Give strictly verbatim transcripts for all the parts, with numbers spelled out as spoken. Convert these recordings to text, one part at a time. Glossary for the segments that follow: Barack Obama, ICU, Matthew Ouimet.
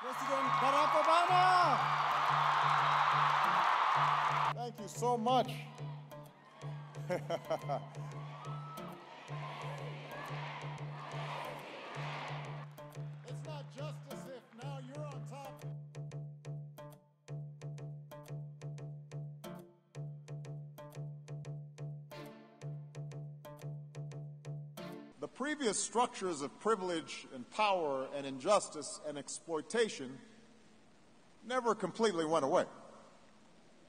President Barack Obama! Thank you so much. It's not just as if now you're on top. The previous structures of privilege and power and injustice and exploitation never completely went away.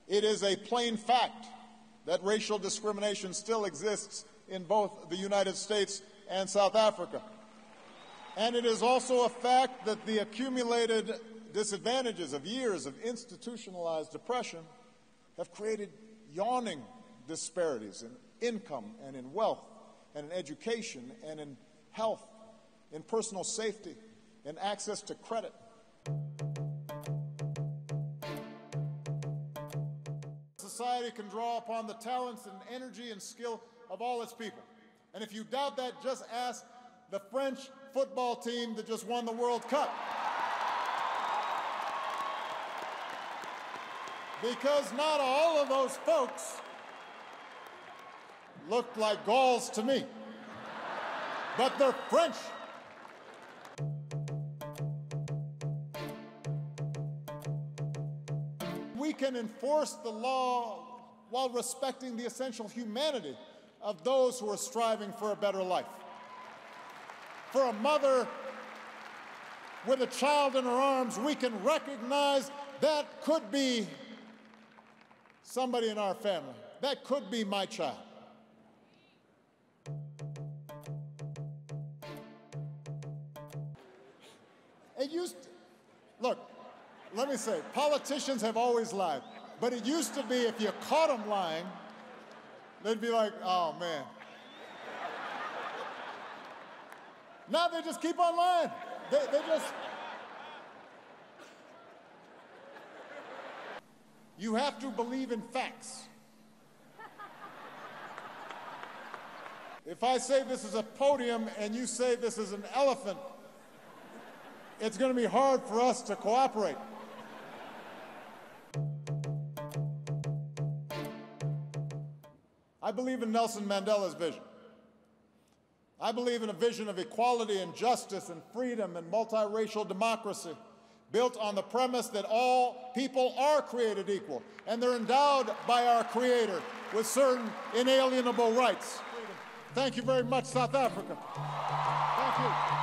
It is a plain fact that racial discrimination still exists in both the United States and South Africa. And it is also a fact that the accumulated disadvantages of years of institutionalized oppression have created yawning disparities in income and in wealth, and in education, and in health, in personal safety, in access to credit. Society can draw upon the talents and energy and skill of all its people. And if you doubt that, just ask the French football team that just won the World Cup. Because not all of those folks looked like Gauls to me, but they're French. We can enforce the law while respecting the essential humanity of those who are striving for a better life. For a mother with a child in her arms, we can recognize that could be somebody in our family. That could be my child. It used to, look, let me say, politicians have always lied, but it used to be if you caught them lying, they'd be like, oh man. Now they just keep on lying. They, they just. You have to believe in facts. If I say this is a podium and you say this is an elephant, it's going to be hard for us to cooperate. I believe in Nelson Mandela's vision. I believe in a vision of equality and justice and freedom and multiracial democracy built on the premise that all people are created equal and they're endowed by our Creator with certain inalienable rights. Thank you very much, South Africa. Thank you.